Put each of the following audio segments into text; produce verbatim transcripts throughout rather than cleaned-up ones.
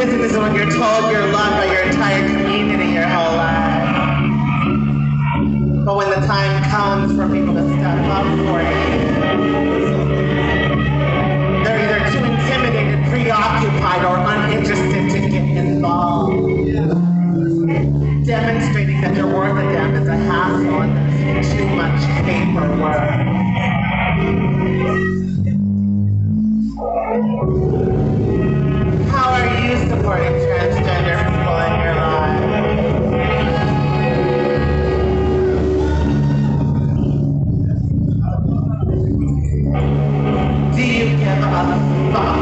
rhythm is when you're told you're loved by your entire community your whole life. But when the time comes for people to step up for it, they're either too intimidated, preoccupied, or uninterested to get involved. Demonstrating that your worth to them is a hassle and there's too much paperwork. How are you supporting transgender people in your life? Do you give a fuck?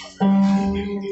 Thank you.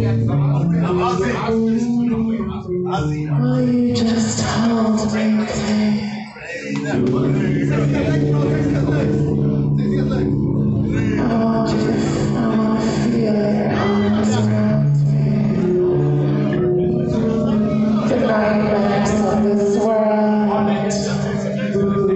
you just told me today. Oh, just I feel it arms around me. The nightmares of this world. Ooh.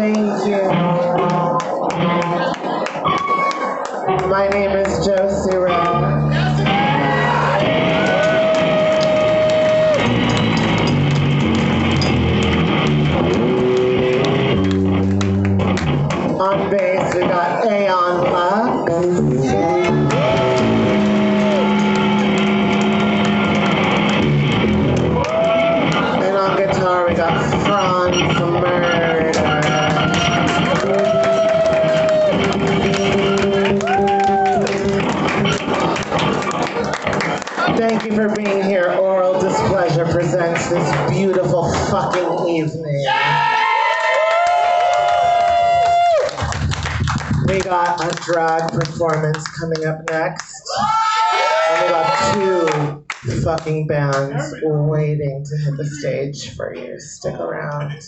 Thank you. My name is Joe Sirrell. On bass, we got Aeon Lux. Thank you for being here. Oral Displeasure presents this beautiful fucking evening. We got a drag performance coming up next. And we got two fucking bands waiting to hit the stage for you. Stick around.